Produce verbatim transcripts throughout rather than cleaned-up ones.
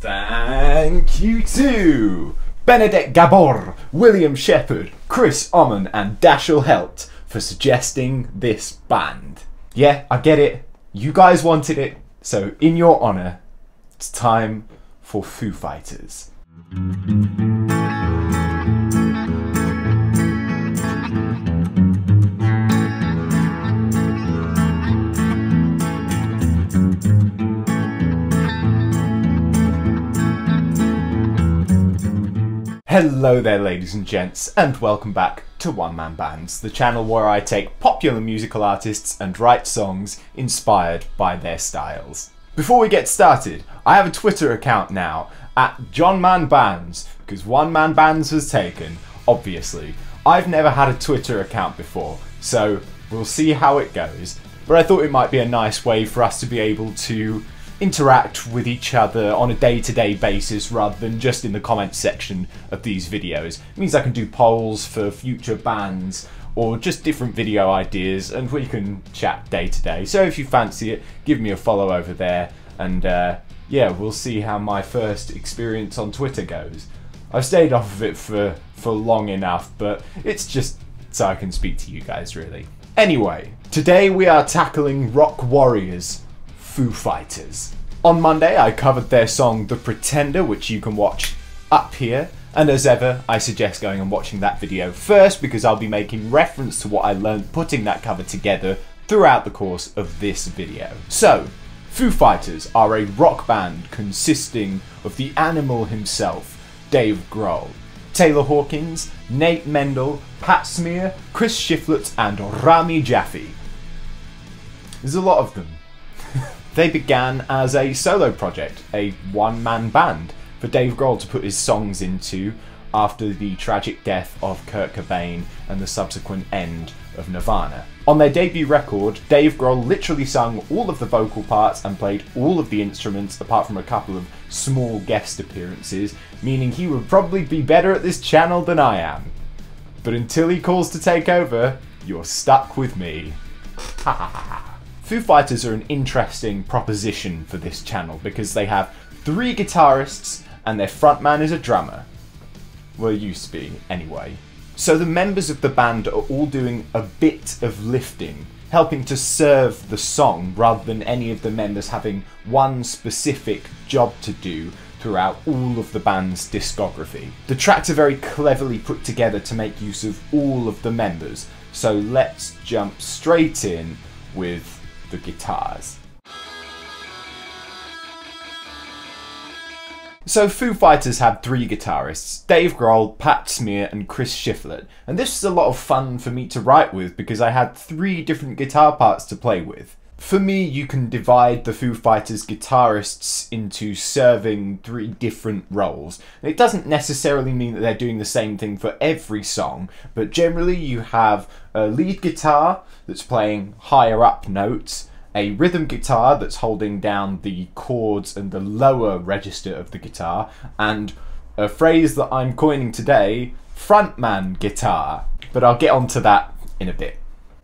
Thank you to Benedict Gabor, William Shepherd, Chris Oman and Dashiell Helt for suggesting this band. Yeah, I get it. You guys wanted it. So in your honour, it's time for Foo Fighters. Hello there ladies and gents, and welcome back to One Man Bands, the channel where I take popular musical artists and write songs inspired by their styles. Before we get started, I have a Twitter account now, at John Man Bands, because One Man Bands was taken, obviously. I've never had a Twitter account before, so we'll see how it goes, but I thought it might be a nice way for us to be able to interact with each other on a day-to-day basis rather than just in the comments section of these videos. It means I can do polls for future bands or just different video ideas, and we can chat day-to-day. So if you fancy it, give me a follow over there, and uh, yeah, we'll see how my first experience on Twitter goes. I've stayed off of it for, for long enough, but it's just so I can speak to you guys, really. Anyway, today we are tackling rock warriors, Foo Fighters. On Monday I covered their song The Pretender, which you can watch up here, and as ever I suggest going and watching that video first because I'll be making reference to what I learned putting that cover together throughout the course of this video. So, Foo Fighters are a rock band consisting of the Animal himself, Dave Grohl, Taylor Hawkins, Nate Mendel, Pat Smear, Chris Shiflett and Rami Jaffe. There's a lot of them. They began as a solo project, a one-man band, for Dave Grohl to put his songs into after the tragic death of Kurt Cobain and the subsequent end of Nirvana. On their debut record, Dave Grohl literally sung all of the vocal parts and played all of the instruments apart from a couple of small guest appearances, meaning he would probably be better at this channel than I am. But until he calls to take over, you're stuck with me. Ha ha ha. Foo Fighters are an interesting proposition for this channel because they have three guitarists and their frontman is a drummer. Well, used to be, anyway. So the members of the band are all doing a bit of lifting, helping to serve the song rather than any of the members having one specific job to do throughout all of the band's discography. The tracks are very cleverly put together to make use of all of the members, so let's jump straight in with the guitars. So Foo Fighters had three guitarists, Dave Grohl, Pat Smear and Chris Shiflett, and this was a lot of fun for me to write with because I had three different guitar parts to play with. For me, you can divide the Foo Fighters guitarists into serving three different roles. It doesn't necessarily mean that they're doing the same thing for every song, but generally you have a lead guitar that's playing higher up notes, a rhythm guitar that's holding down the chords and the lower register of the guitar, and a phrase that I'm coining today, frontman guitar. But I'll get onto that in a bit.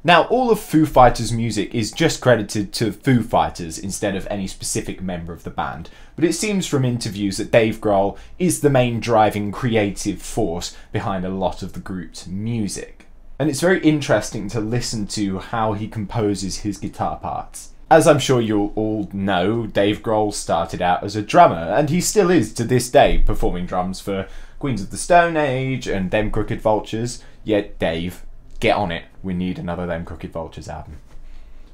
Now, all of Foo Fighters' music is just credited to Foo Fighters instead of any specific member of the band, but it seems from interviews that Dave Grohl is the main driving creative force behind a lot of the group's music. And it's very interesting to listen to how he composes his guitar parts. As I'm sure you'll all know, Dave Grohl started out as a drummer, and he still is to this day, performing drums for Queens of the Stone Age and Them Crooked Vultures, yet Dave, get on it, we need another Them Crooked Vultures album.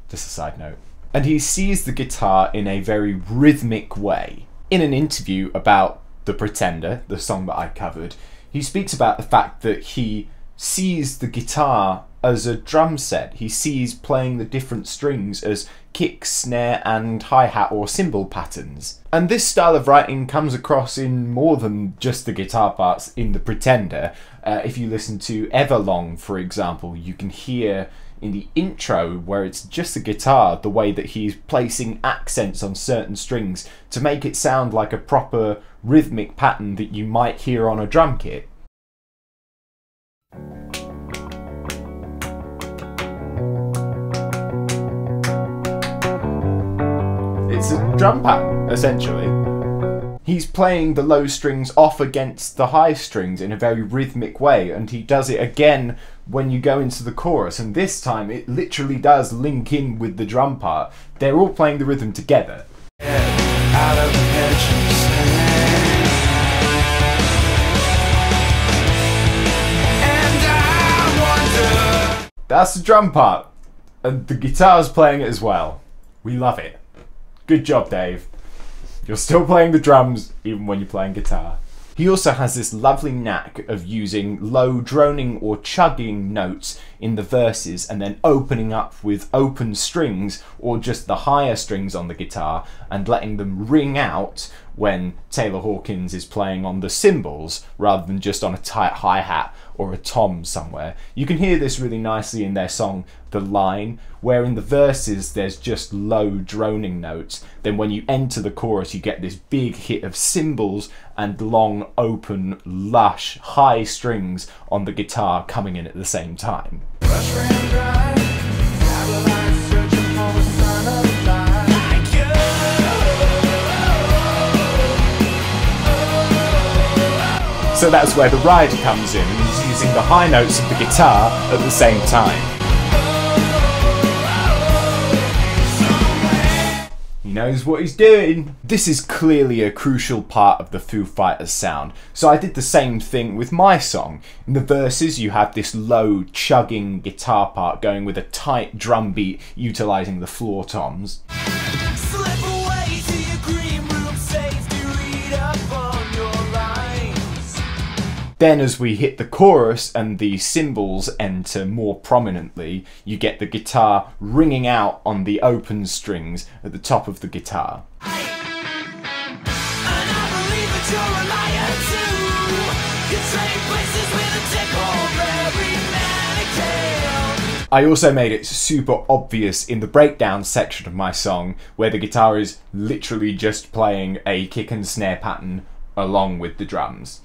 Just a side note. And he sees the guitar in a very rhythmic way. In an interview about The Pretender, the song that I covered, he speaks about the fact that he sees the guitar as a drum set. He sees playing the different strings as kick, snare and hi-hat or cymbal patterns. And this style of writing comes across in more than just the guitar parts in The Pretender. Uh, if you listen to Everlong, for example, you can hear in the intro where it's just the guitar, the way that he's placing accents on certain strings to make it sound like a proper rhythmic pattern that you might hear on a drum kit. It's a drum pattern, essentially. He's playing the low strings off against the high strings in a very rhythmic way, and he does it again when you go into the chorus, and this time it literally does link in with the drum part. They're all playing the rhythm together. Out of the hedge. That's the drum part, and the guitar's playing it as well. We love it. Good job, Dave. You're still playing the drums even when you're playing guitar. He also has this lovely knack of using low droning or chugging notes in the verses and then opening up with open strings or just the higher strings on the guitar and letting them ring out when Taylor Hawkins is playing on the cymbals rather than just on a tight hi-hat or a tom somewhere. You can hear this really nicely in their song The Line, where in the verses there's just low droning notes, then when you enter the chorus you get this big hit of cymbals and long, open, lush, high strings on the guitar coming in at the same time. So that's where the rider comes in, and he's using the high notes of the guitar at the same time. He knows what he's doing. This is clearly a crucial part of the Foo Fighters sound, so I did the same thing with my song. In the verses you have this low chugging guitar part going with a tight drum beat utilising the floor toms. Then as we hit the chorus and the cymbals enter more prominently, you get the guitar ringing out on the open strings at the top of the guitar. I also made it super obvious in the breakdown section of my song, where the guitar is literally just playing a kick and snare pattern along with the drums.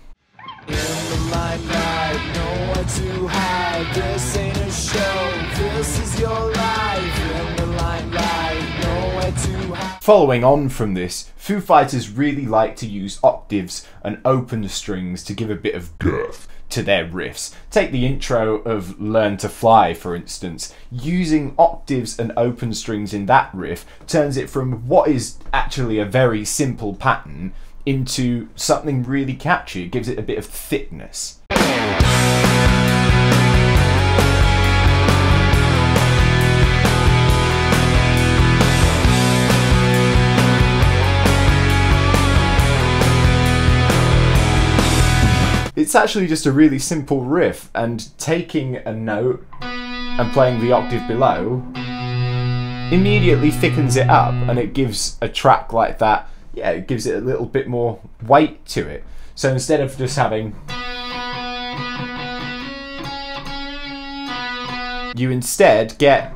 Following on from this, Foo Fighters really like to use octaves and open strings to give a bit of girth to their riffs. Take the intro of Learn To Fly, for instance. Using octaves and open strings in that riff turns it from what is actually a very simple pattern into something really catchy. It gives it a bit of thickness. It's actually just a really simple riff, and taking a note and playing the octave below immediately thickens it up, and it gives a track like that, yeah, it gives it a little bit more weight to it. So instead of just having... you instead get...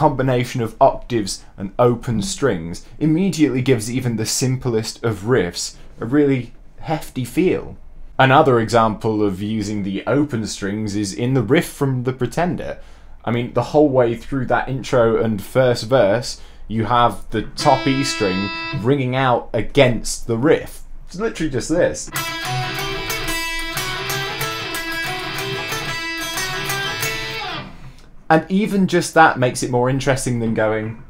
combination of octaves and open strings immediately gives even the simplest of riffs a really hefty feel. Another example of using the open strings is in the riff from The Pretender. I mean, the whole way through that intro and first verse, you have the top E string ringing out against the riff. It's literally just this. And even just that makes it more interesting than going...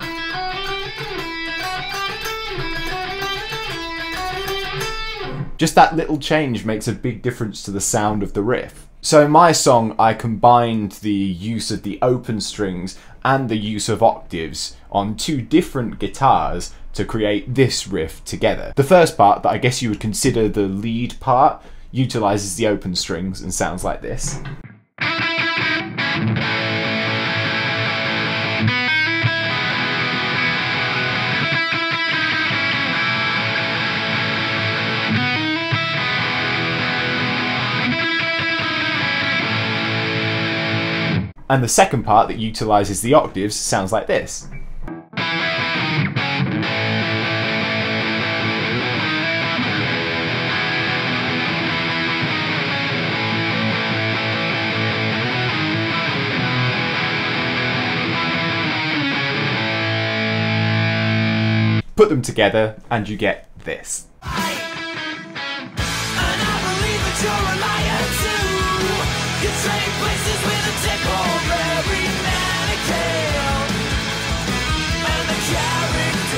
Just that little change makes a big difference to the sound of the riff. So in my song, I combined the use of the open strings and the use of octaves on two different guitars to create this riff together. The first part, that I guess you would consider the lead part, utilises the open strings and sounds like this. And the second part that utilises the octaves sounds like this. put them together and you get this. I, and I believe that you're a liar too. You trade places with a temporary mannequin and the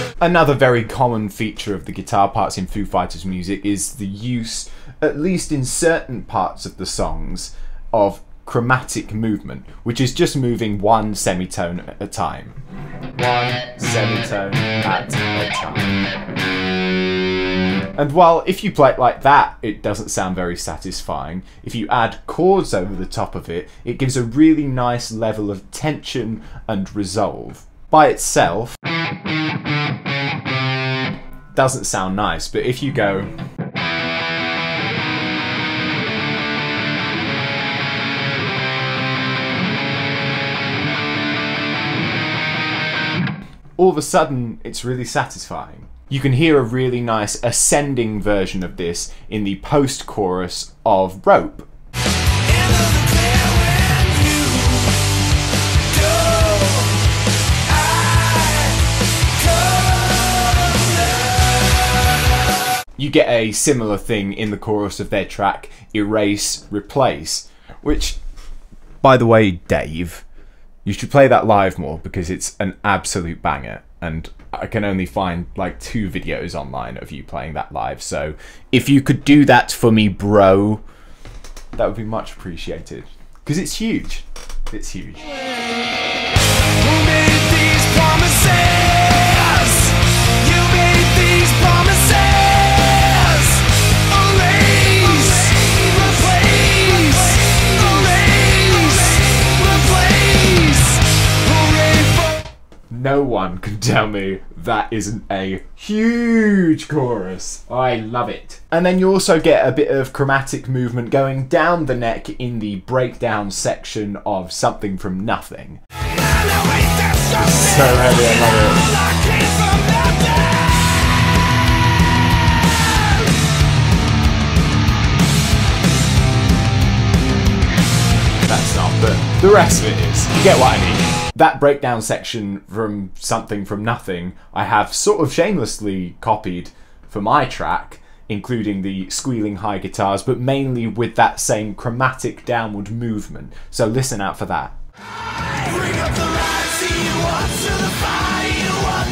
character. Another very common feature of the guitar parts in Foo Fighters music is the use, at least in certain parts of the songs, of chromatic movement, which is just moving one semitone at a time. One semitone at a time. And while if you play it like that, it doesn't sound very satisfying, if you add chords over the top of it, it gives a really nice level of tension and resolve. By itself, doesn't sound nice, but if you go all of a sudden, it's really satisfying. You can hear a really nice ascending version of this in the post-chorus of Rope. You get a similar thing in the chorus of their track Erase, Replace, which, by the way, Dave, you should play that live more because it's an absolute banger, and I can only find like two videos online of you playing that live, so if you could do that for me, bro, that would be much appreciated because it's huge. It's huge. Who made these promises? You made these promises. Erase, replace, erase, no one can tell me that isn't a huge chorus. I love it. And then you also get a bit of chromatic movement going down the neck in the breakdown section of Something From Nothing. So heavy, I love it. That's not, but the rest of it is. You get what I mean. That breakdown section from Something From Nothing, I have sort of shamelessly copied for my track, including the squealing high guitars, but mainly with that same chromatic downward movement. So listen out for that. Bring up the light, see you up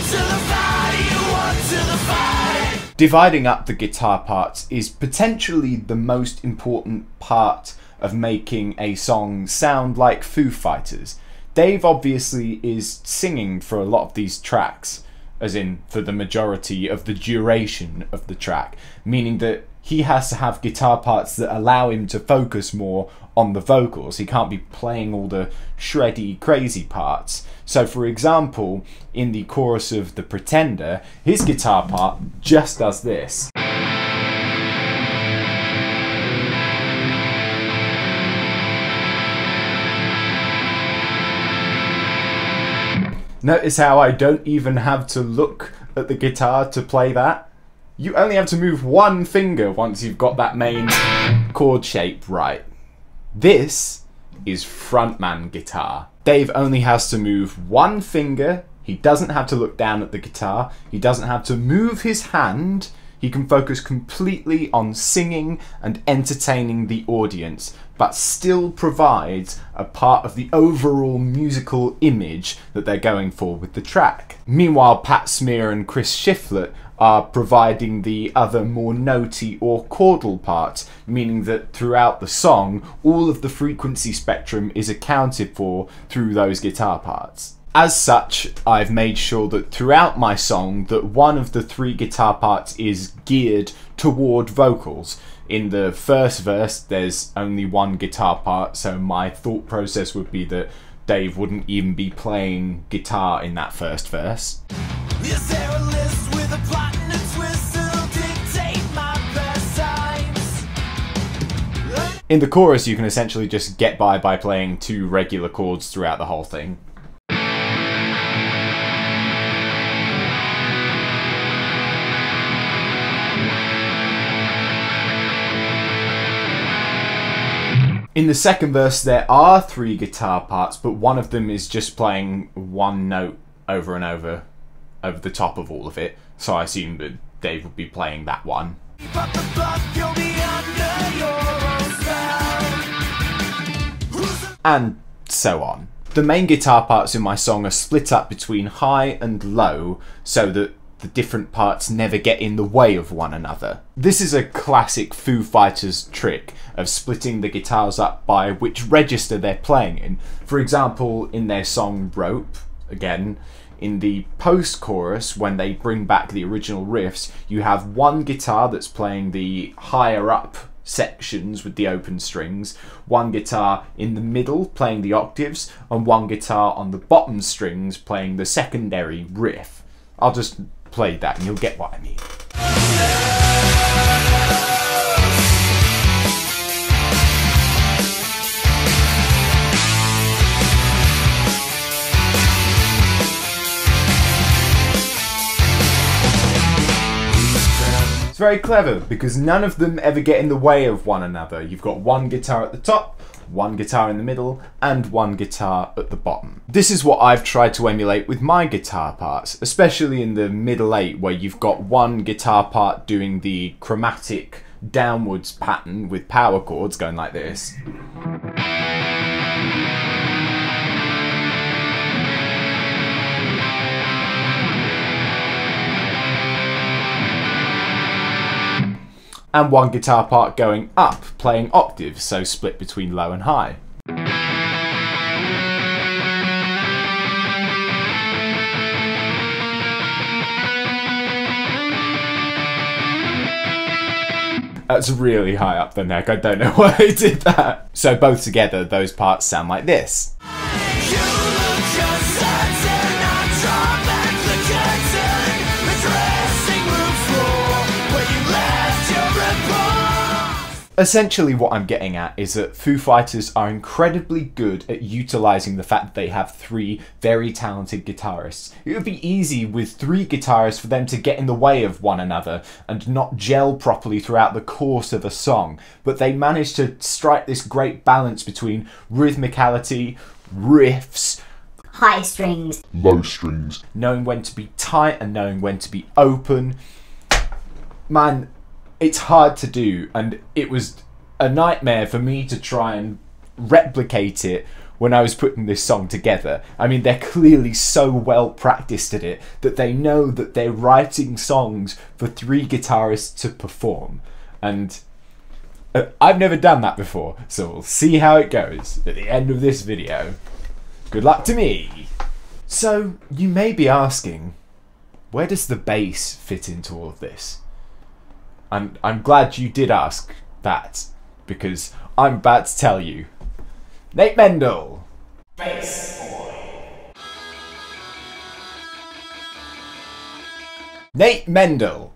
to the fire, you up to the fire, you up to the fire. Dividing up the guitar parts is potentially the most important part of making a song sound like Foo Fighters. Dave obviously is singing for a lot of these tracks, as in for the majority of the duration of the track, meaning that he has to have guitar parts that allow him to focus more on the vocals. He can't be playing all the shreddy, crazy parts. So for example, in the chorus of The Pretender, his guitar part just does this. Notice how I don't even have to look at the guitar to play that. You only have to move one finger once you've got that main chord shape right. This is frontman guitar. Dave only has to move one finger. He doesn't have to look down at the guitar. He doesn't have to move his hand. He can focus completely on singing and entertaining the audience, but still provides a part of the overall musical image that they're going for with the track. Meanwhile, Pat Smear and Chris Shiflett are providing the other more notey or chordal parts, meaning that throughout the song, all of the frequency spectrum is accounted for through those guitar parts. As such, I've made sure that throughout my song that one of the three guitar parts is geared toward vocals. In the first verse, there's only one guitar part, so my thought process would be that Dave wouldn't even be playing guitar in that first verse. Is there a list with a plot and a twist that'll dictate my best times? In the chorus, you can essentially just get by by playing two regular chords throughout the whole thing. In the second verse, there are three guitar parts, but one of them is just playing one note over and over over the top of all of it, so I assume that Dave would be playing that one. But the block, you'll be under your own sound. And so on. The main guitar parts in my song are split up between high and low so that the different parts never get in the way of one another. This is a classic Foo Fighters trick of splitting the guitars up by which register they're playing in. For example, in their song Rope, again, in the post-chorus, when they bring back the original riffs, you have one guitar that's playing the higher up sections with the open strings, one guitar in the middle playing the octaves, and one guitar on the bottom strings playing the secondary riff. I'll just play that and you'll get what I mean. It's very clever because none of them ever get in the way of one another. You've got one guitar at the top, one guitar in the middle, and one guitar at the bottom. This is what I've tried to emulate with my guitar parts, especially in the middle eight, where you've got one guitar part doing the chromatic downwards pattern with power chords going like this. And one guitar part going up, playing octaves, so split between low and high. That's really high up the neck, I don't know why I did that. So both together, those parts sound like this. Essentially what I'm getting at is that Foo Fighters are incredibly good at utilising the fact that they have three very talented guitarists. It would be easy with three guitarists for them to get in the way of one another and not gel properly throughout the course of a song, but they manage to strike this great balance between rhythmicality, riffs, high strings, low strings, knowing when to be tight and knowing when to be open. Man, it's hard to do, and it was a nightmare for me to try and replicate it when I was putting this song together. I mean, they're clearly so well practiced at it that they know that they're writing songs for three guitarists to perform. And uh, I've never done that before, so we'll see how it goes at the end of this video. Good luck to me! So, you may be asking, where does the bass fit into all of this? And I'm glad you did ask that, because I'm about to tell you. Nate Mendel! Bass boy. Nate Mendel,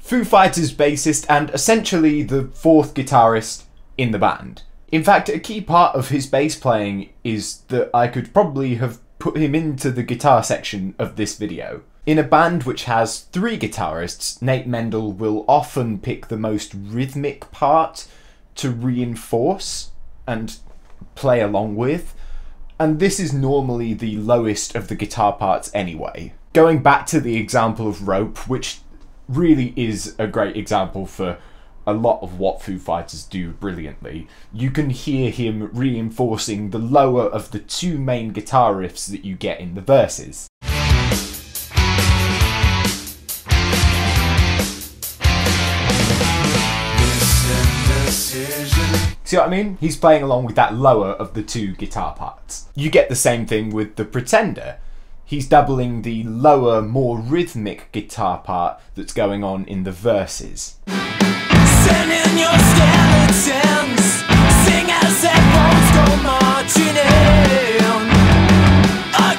Foo Fighters bassist and essentially the fourth guitarist in the band. In fact, a key part of his bass playing is that I could probably have put him into the guitar section of this video. In a band which has three guitarists, Nate Mendel will often pick the most rhythmic part to reinforce and play along with, and this is normally the lowest of the guitar parts anyway. Going back to the example of Rope, which really is a great example for a lot of what Foo Fighters do brilliantly, you can hear him reinforcing the lower of the two main guitar riffs that you get in the verses. See what I mean? He's playing along with that lower of the two guitar parts. You get the same thing with The Pretender. He's doubling the lower, more rhythmic guitar part that's going on in the verses. Send in your skeletons, sing as their bones go marching in, again.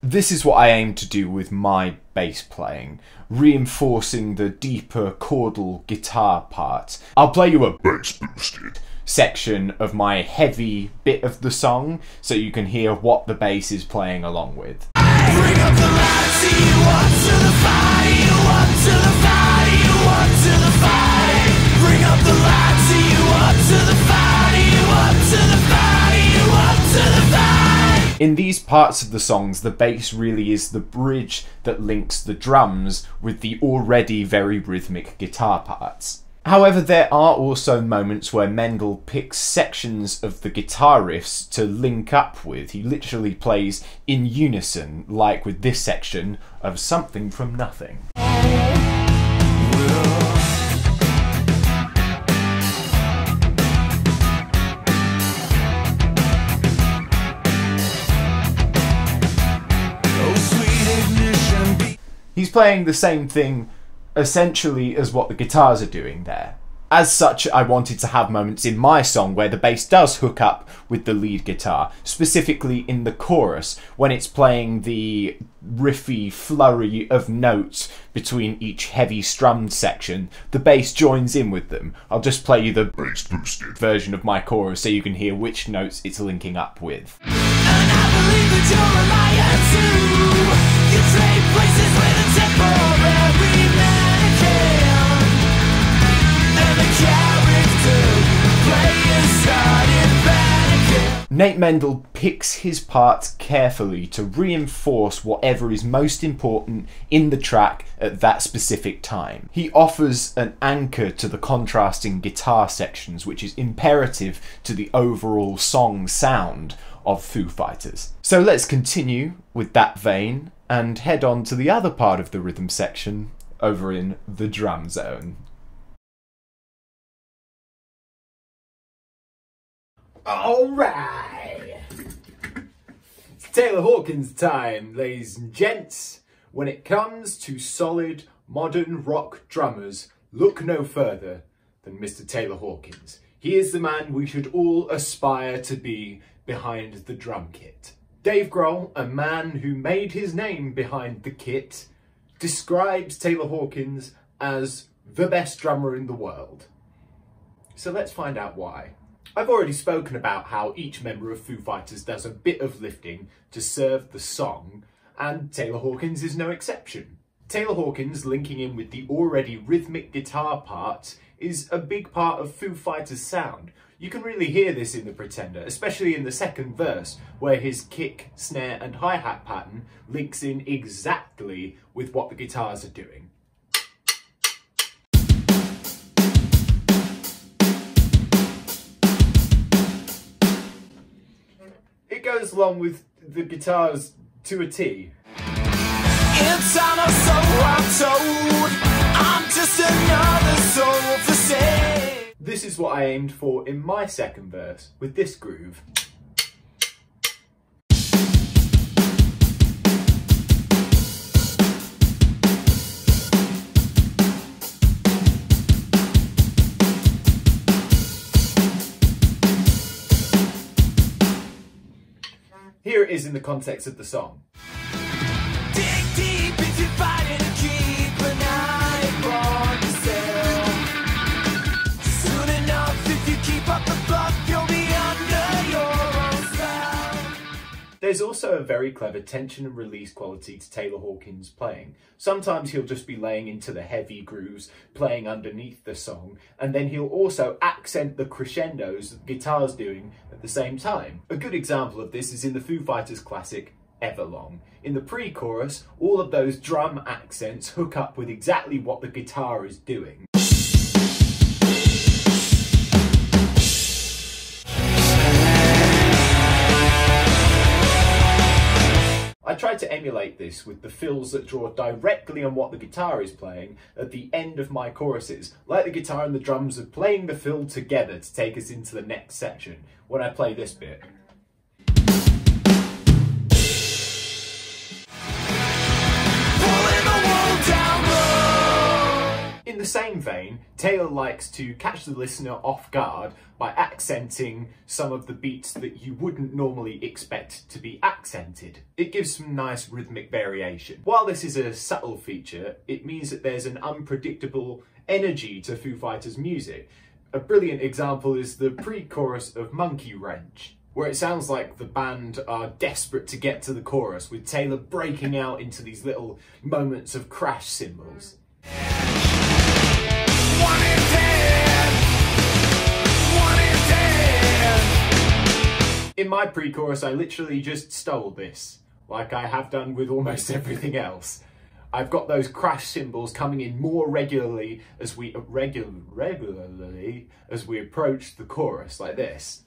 This is what I aim to do with my bass playing, reinforcing the deeper chordal guitar part. I'll play you a bass boosted section of my heavy bit of the song so you can hear what the bass is playing along with. Bring up the light, see you up to the fire, you up to the fire, you up to the fire. Bring up the light, see you up to the fire, you up to the fire, you up to the fire. In these parts of the songs, the bass really is the bridge that links the drums with the already very rhythmic guitar parts. However, there are also moments where Mendel picks sections of the guitar riffs to link up with. He literally plays in unison, like with this section of Something From Nothing. He's playing the same thing essentially as what the guitars are doing there. As such, I wanted to have moments in my song where the bass does hook up with the lead guitar, specifically in the chorus, when it's playing the riffy flurry of notes between each heavy strummed section. The bass joins in with them. I'll just play you the bass boosted version of my chorus so you can hear which notes it's linking up with. And I believe Nate Mendel picks his parts carefully to reinforce whatever is most important in the track at that specific time. He offers an anchor to the contrasting guitar sections, which is imperative to the overall song sound of Foo Fighters. So let's continue with that vein and head on to the other part of the rhythm section over in the drum zone. Alright! It's Taylor Hawkins time, ladies and gents. When it comes to solid modern rock drummers, look no further than Mister Taylor Hawkins. He is the man we should all aspire to be behind the drum kit. Dave Grohl, a man who made his name behind the kit, describes Taylor Hawkins as the best drummer in the world. So let's find out why. I've already spoken about how each member of Foo Fighters does a bit of lifting to serve the song, and Taylor Hawkins is no exception. Taylor Hawkins linking in with the already rhythmic guitar parts is a big part of Foo Fighters' sound. You can really hear this in The Pretender, especially in the second verse, where his kick, snare and hi-hat pattern links in exactly with what the guitars are doing. Along with the guitars to a T. It's Anna, so I'm told. I'm just another soul for sale. This is what I aimed for in my second verse with this groove. Here it is in the context of the song. Dig deep if you're fighting a keep, but not ignore yourself. Soon enough, if you keep up the bluff, you'll be under your own self. There's also a very clever tension and release quality to Taylor Hawkins' playing. Sometimes he'll just be laying into the heavy grooves, playing underneath the song, and then he'll also accent the crescendos that the guitar's doing at the same time. A good example of this is in the Foo Fighters classic, Everlong. In the pre-chorus, all of those drum accents hook up with exactly what the guitar is doing. I tried to emulate this with the fills that draw directly on what the guitar is playing at the end of my choruses, like the guitar and the drums are playing the fill together to take us into the next section, when I play this bit. In the same vein, Taylor likes to catch the listener off guard by accenting some of the beats that you wouldn't normally expect to be accented. It gives some nice rhythmic variation. While this is a subtle feature, it means that there's an unpredictable energy to Foo Fighters' music. A brilliant example is the pre-chorus of Monkey Wrench, where it sounds like the band are desperate to get to the chorus, with Taylor breaking out into these little moments of crash cymbals. One is dead. One is dead. In my pre-chorus, I literally just stole this, like I have done with almost everything else. I've got those crash cymbals coming in more regularly as we regular, regularly as we approach the chorus, like this.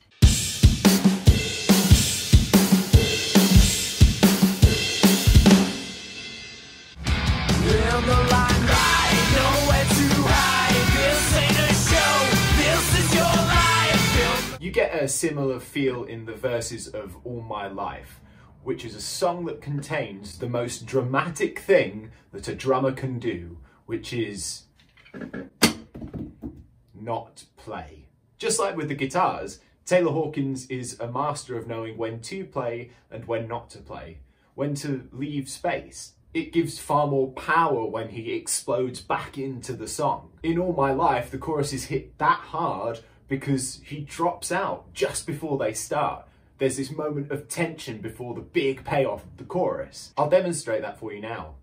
You get a similar feel in the verses of All My Life, which is a song that contains the most dramatic thing that a drummer can do, which is not play. Just like with the guitars, Taylor Hawkins is a master of knowing when to play and when not to play, when to leave space. It gives far more power when he explodes back into the song. In All My Life, the chorus is hit that hard because he drops out just before they start. There's this moment of tension before the big payoff of the chorus. I'll demonstrate that for you now.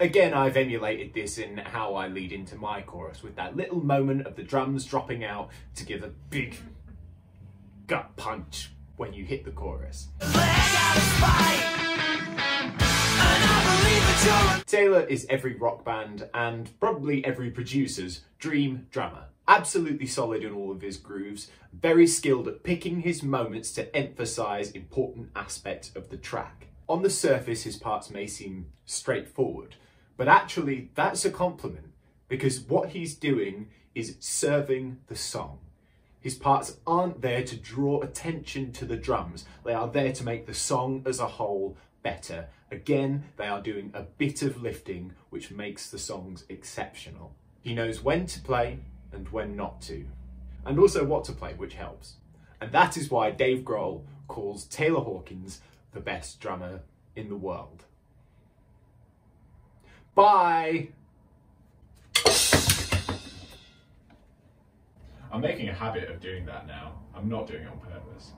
Again, I've emulated this in how I lead into my chorus, with that little moment of the drums dropping out to give a big gut punch when you hit the chorus. Taylor is every rock band and probably every producer's dream drummer. Absolutely solid in all of his grooves, very skilled at picking his moments to emphasise important aspects of the track. On the surface, his parts may seem straightforward, but actually that's a compliment, because what he's doing is serving the song. His parts aren't there to draw attention to the drums, they are there to make the song as a whole better. Again, they are doing a bit of lifting, which makes the songs exceptional. He knows when to play and when not to, and also what to play, which helps. And that is why Dave Grohl calls Taylor Hawkins the best drummer in the world. Bye! I'm making a habit of doing that now. I'm not doing it on purpose.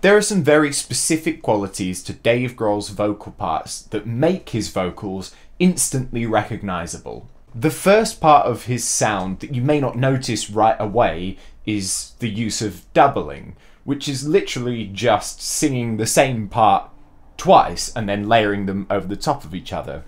There are some very specific qualities to Dave Grohl's vocal parts that make his vocals instantly recognisable. The first part of his sound that you may not notice right away is the use of doubling, which is literally just singing the same part twice and then layering them over the top of each other.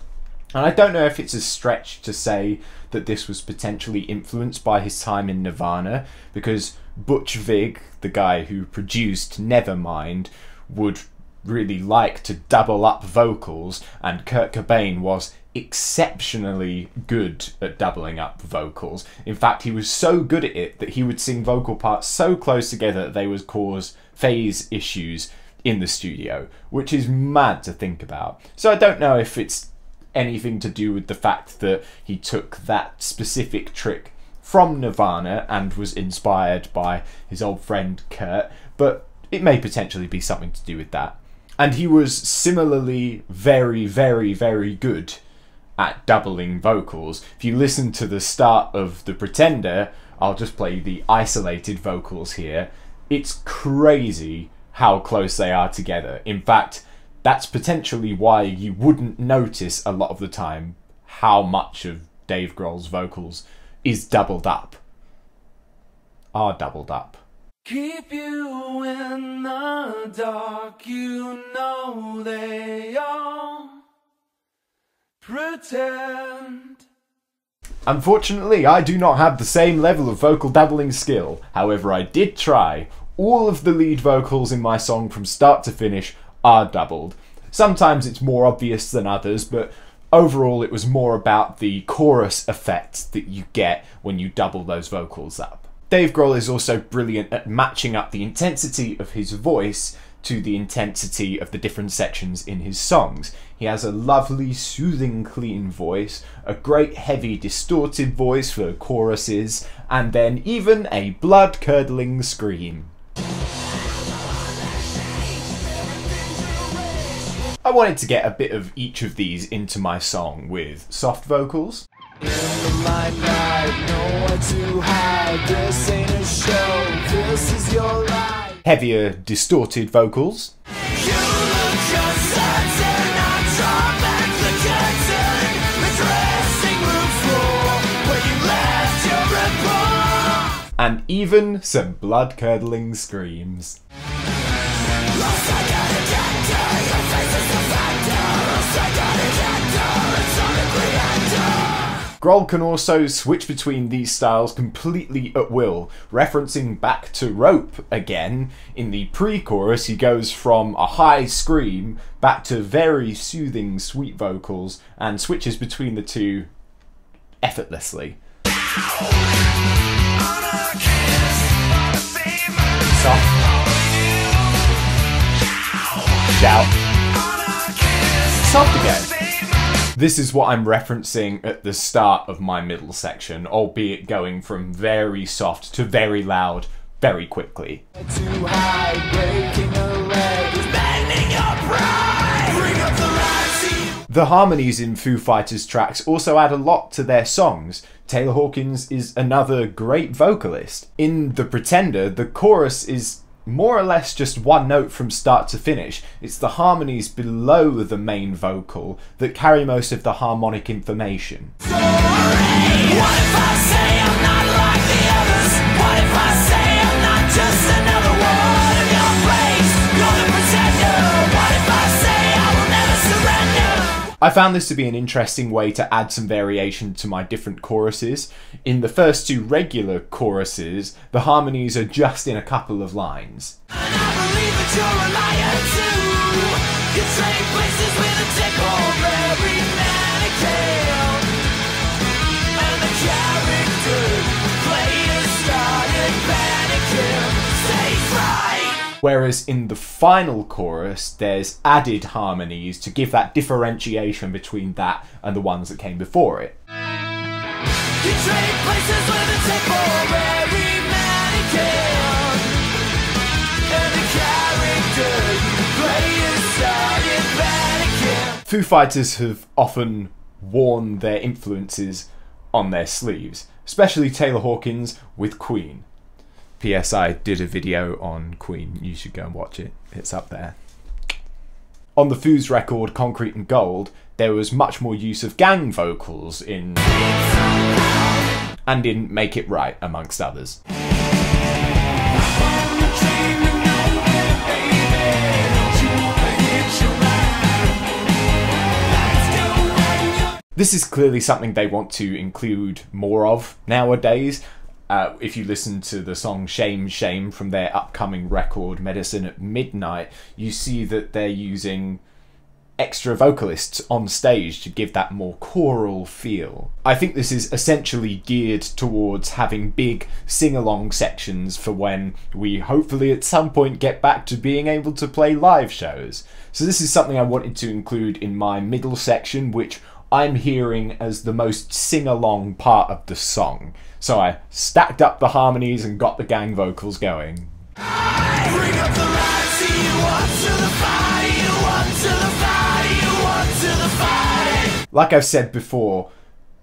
And I don't know if it's a stretch to say that this was potentially influenced by his time in Nirvana, because Butch Vig, the guy who produced Nevermind, would really like to double up vocals, and Kurt Cobain was exceptionally good at doubling up vocals. In fact, he was so good at it that he would sing vocal parts so close together that they would cause phase issues in the studio, which is mad to think about. So I don't know if it's anything to do with the fact that he took that specific trick from Nirvana and was inspired by his old friend Kurt, but it may potentially be something to do with that. And he was similarly very, very, very good at doubling vocals. If you listen to the start of The Pretender, I'll just play the isolated vocals here. It's crazy how close they are together. In fact, that's potentially why you wouldn't notice a lot of the time how much of Dave Grohl's vocals is doubled up. Are doubled up. Keep you in the dark, you know they all pretend. Unfortunately, I do not have the same level of vocal doubling skill. However, I did try. All of the lead vocals in my song from start to finish are doubled. Sometimes it's more obvious than others, but overall it was more about the chorus effect that you get when you double those vocals up. Dave Grohl is also brilliant at matching up the intensity of his voice to the intensity of the different sections in his songs. He has a lovely, soothing, clean voice, a great heavy, distorted voice for choruses, and then even a blood-curdling scream. I wanted to get a bit of each of these into my song with soft vocals. Never mind, I know what to hide. This ain't a show. this is your life. Heavier, distorted vocals. You look just certain, I draw back the curtain. The dressing room floor, where you left your report. And even some blood-curdling screams. Lost, I got a doctor, your face is the factor. Lost, I got a doctor, it's on the creator. Grohl can also switch between these styles completely at will, referencing back to Rope again. In the pre-chorus he goes from a high scream back to very soothing sweet vocals and switches between the two effortlessly. Soft. Shout. Soft again. This is what I'm referencing at the start of my middle section, albeit going from very soft to very loud very quickly. Too high, breaking away, bending upright, bring up the rising. The harmonies in Foo Fighters tracks also add a lot to their songs. Taylor Hawkins is another great vocalist. In The Pretender, the chorus is more or less just one note from start to finish. It's the harmonies below the main vocal that carry most of the harmonic information. Sorry. What if I say I'm not like the others? What if I say I'm not just another one in your place? You're the pretender. What if I say I will never surrender? I found this to be an interesting way to add some variation to my different choruses. In the first two regular choruses, the harmonies are just in a couple of lines. And I believe that you're a liar too. You trade places with a temporary mannequin. And the character players started panicking. Stagefright. Whereas in the final chorus, there's added harmonies to give that differentiation between that and the ones that came before it. You trade places with a temporary mannequin. And the character you play is starting panicking. Foo Fighters have often worn their influences on their sleeves, especially Taylor Hawkins with Queen. P S I did a video on Queen, you should go and watch it, it's up there. On the Foo's record Concrete and Gold, there was much more use of gang vocals in and in Make It Right, amongst others. This is clearly something they want to include more of nowadays. Uh, if you listen to the song Shame, Shame from their upcoming record Medicine at Midnight, you see that they're using extra vocalists on stage to give that more choral feel. I think this is essentially geared towards having big sing-along sections for when we hopefully at some point get back to being able to play live shows. So this is something I wanted to include in my middle section, which I'm hearing as the most sing-along part of the song. So I stacked up the harmonies and got the gang vocals going. I bring up the lights, you want to the fire, you want to the fire, you want to the fire. Like I've said before,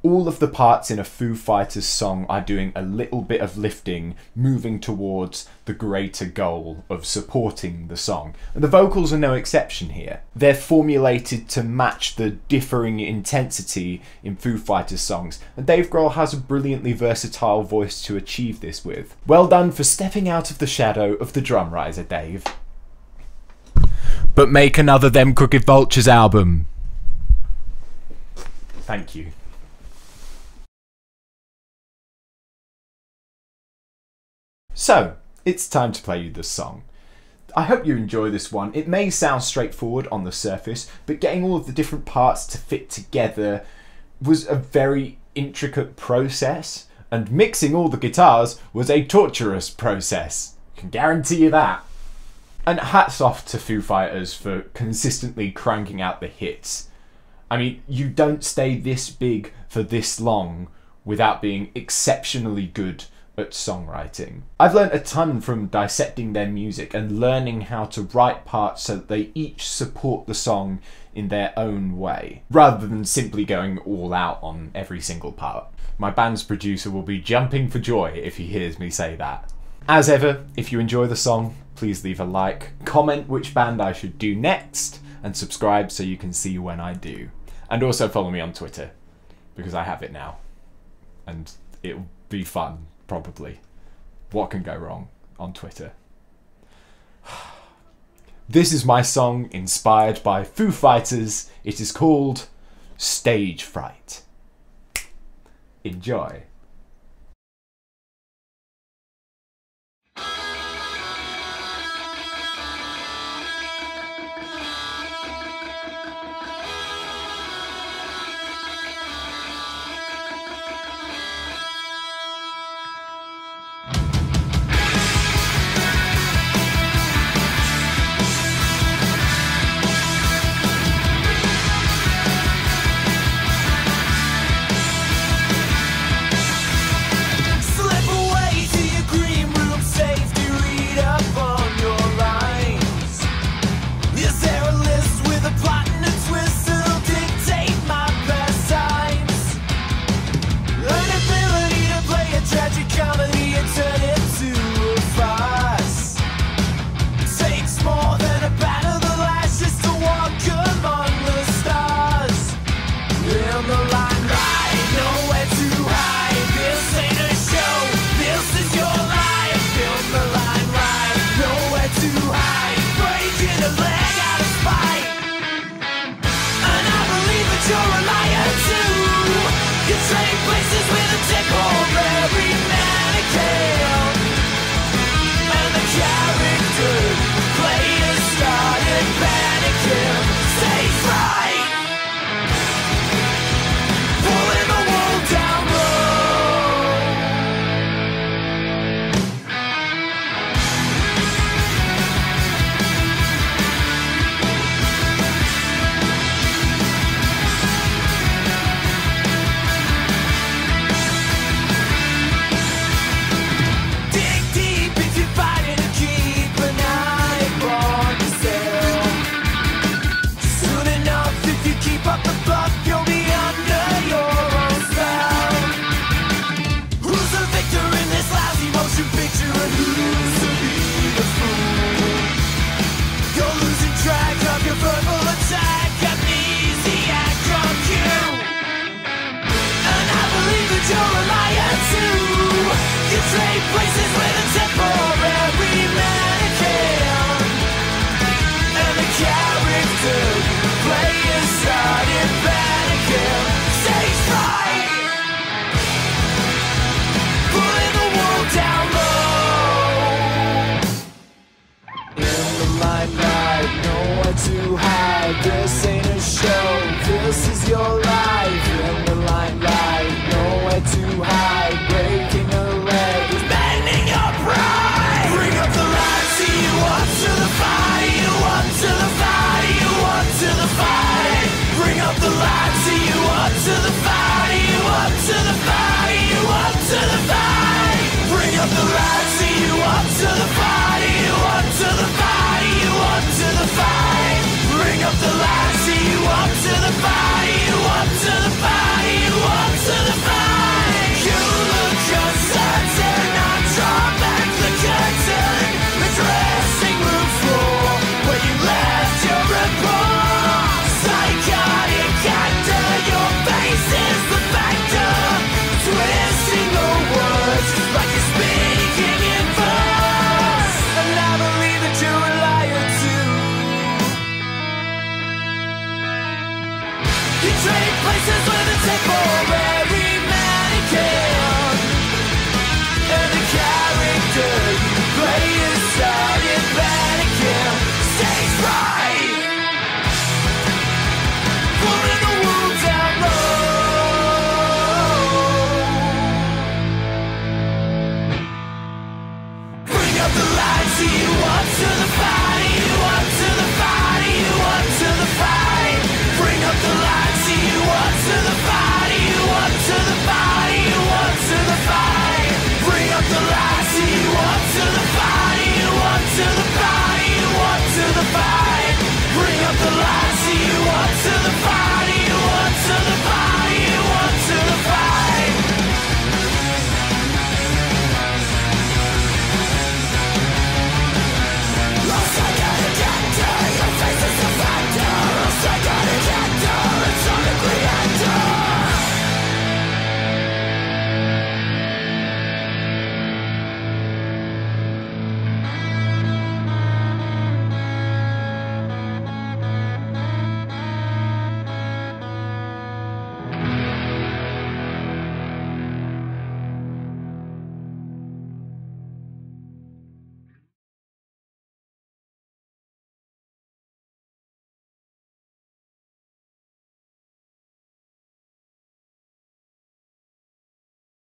all of the parts in a Foo Fighters song are doing a little bit of lifting, moving towards the greater goal of supporting the song. And the vocals are no exception here. They're formulated to match the differing intensity in Foo Fighters songs, and Dave Grohl has a brilliantly versatile voice to achieve this with. Well done for stepping out of the shadow of the drum riser, Dave. But make another Them Crooked Vultures album. Thank you. So, it's time to play you this song. I hope you enjoy this one. It may sound straightforward on the surface, but getting all of the different parts to fit together was a very intricate process, and mixing all the guitars was a torturous process. I can guarantee you that. And hats off to Foo Fighters for consistently cranking out the hits. I mean, you don't stay this big for this long without being exceptionally good at songwriting. I've learned a ton from dissecting their music and learning how to write parts so that they each support the song in their own way, rather than simply going all out on every single part. My band's producer will be jumping for joy if he hears me say that. As ever, if you enjoy the song, please leave a like, comment which band I should do next, and subscribe so you can see when I do. And also follow me on Twitter, because I have it now. And it'll be fun, probably. What can go wrong on Twitter? This is my song inspired by Foo Fighters. It is called Stagefright. Enjoy. Places